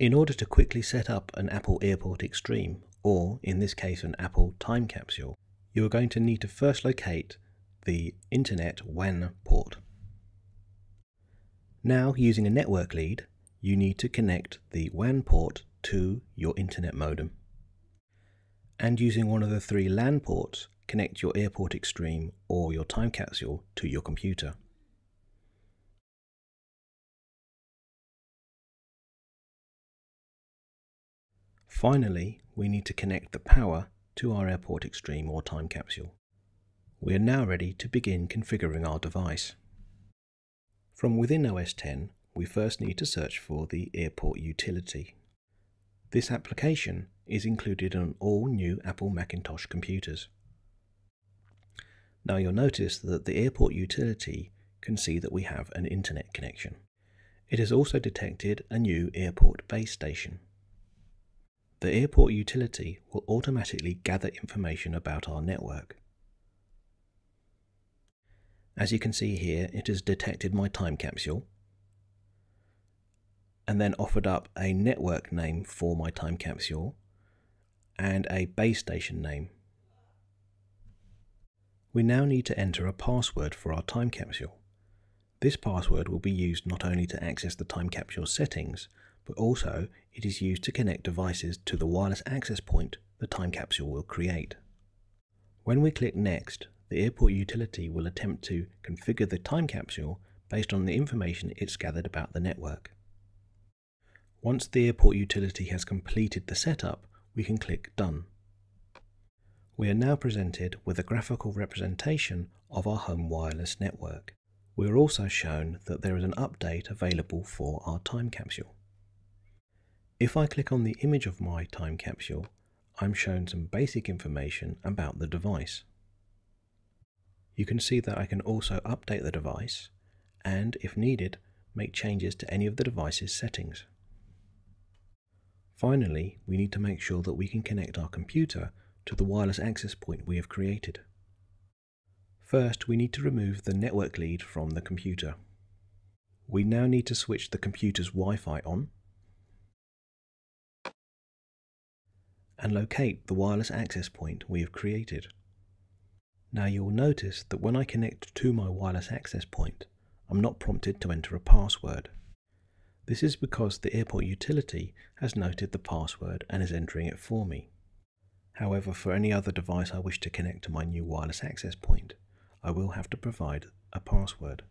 In order to quickly set up an Apple Airport Extreme, or in this case an Apple Time Capsule, you are going to need to first locate the Internet WAN port. Now, using a network lead, you need to connect the WAN port to your internet modem. And using one of the three LAN ports, connect your Airport Extreme or your Time Capsule to your computer. Finally, we need to connect the power to our Airport Extreme or Time Capsule. We are now ready to begin configuring our device. From within OS X, we first need to search for the Airport Utility. This application is included on all new Apple Macintosh computers. Now you'll notice that the Airport Utility can see that we have an internet connection. It has also detected a new airport base station. The Airport Utility will automatically gather information about our network. As you can see here, it has detected my time capsule and then offered up a network name for my time capsule and a base station name. We now need to enter a password for our time capsule. This password will be used not only to access the time capsule settings, but also it is used to connect devices to the wireless access point the time capsule will create. When we click Next, the Airport Utility will attempt to configure the time capsule based on the information it's gathered about the network. Once the Airport Utility has completed the setup, we can click Done. We are now presented with a graphical representation of our home wireless network. We are also shown that there is an update available for our time capsule. If I click on the image of my time capsule, I'm shown some basic information about the device. You can see that I can also update the device and, if needed, make changes to any of the device's settings. Finally, we need to make sure that we can connect our computer to the wireless access point we have created. First, we need to remove the network lead from the computer. We now need to switch the computer's Wi-Fi on and locate the wireless access point we have created. Now you will notice that when I connect to my wireless access point, I'm not prompted to enter a password. This is because the Airport Utility has noted the password and is entering it for me. However, for any other device I wish to connect to my new wireless access point, I will have to provide a password.